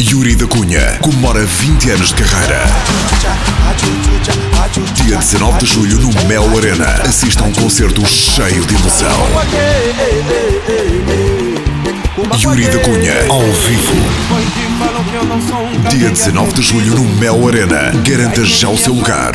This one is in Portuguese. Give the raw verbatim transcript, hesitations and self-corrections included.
Yuri da Cunha comemora vinte anos de carreira. Dia dezanove de julho, no Meo Arena, assista a um concerto cheio de emoção. Yuri da Cunha, ao vivo. Dia dezanove de julho, no Meo Arena. Garanta já o seu lugar.